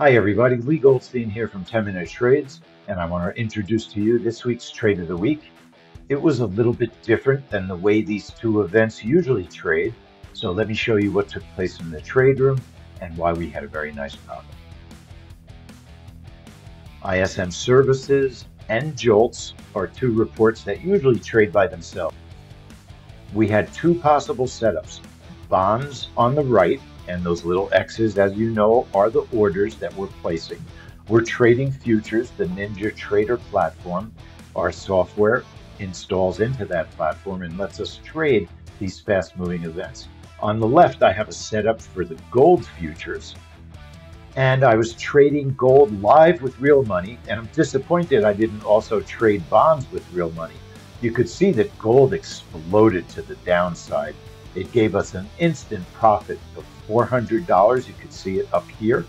Hi everybody, Lee Goldstein here from 10 Minute Trades, and I want to introduce to you this week's trade of the week. It was a little bit different than the way these two events usually trade, so let me show you what took place in the trade room and why we had a very nice profit. ISM Services and JOLTS are two reports that usually trade by themselves. We had two possible setups, bonds on the right, and those little X's, as you know, are the orders that we're placing. We're trading futures. The Ninja Trader platform, our software, installs into that platform and lets us trade these fast-moving events. On the left, I have a setup for the gold futures. And I was trading gold live with real money, and I'm disappointed I didn't also trade bonds with real money. You could see that gold exploded to the downside. It gave us an instant profit of $400. You could see it up here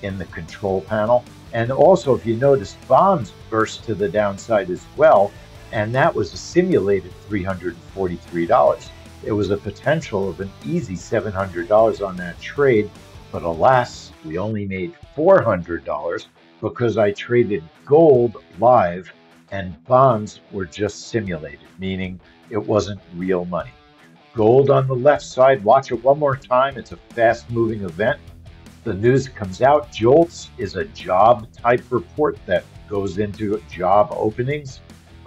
in the control panel. And also, if you notice, bonds burst to the downside as well. And that was a simulated $343. It was a potential of an easy $700 on that trade. But alas, we only made $400 because I traded gold live and bonds were just simulated, meaning it wasn't real money. Gold on the left side, watch it one more time. It's a fast-moving event. The news comes out. JOLTS is a job-type report that goes into job openings.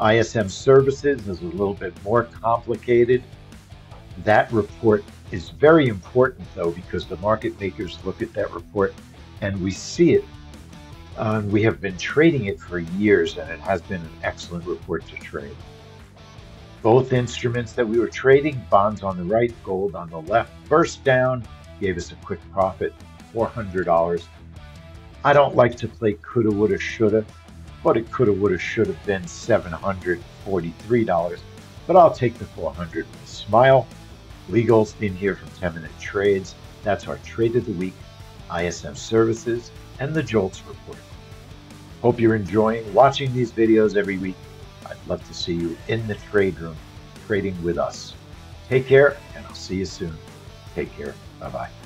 ISM Services is a little bit more complicated. That report is very important, though, because the market makers look at that report and we see it. We have been trading it for years, and it has been an excellent report to trade. Both instruments that we were trading, bonds on the right, gold on the left, burst down, gave us a quick profit, $400. I don't like to play coulda, woulda, shoulda, but it coulda, woulda, shoulda been $743, but I'll take the 400 with a smile. Lee Goldstein here from 10 Minute Trades. That's our trade of the week, ISM Services and the JOLTS report. Hope you're enjoying watching these videos every week. I'd love to see you in the trade room trading with us. Take care, and I'll see you soon. Take care. Bye-bye.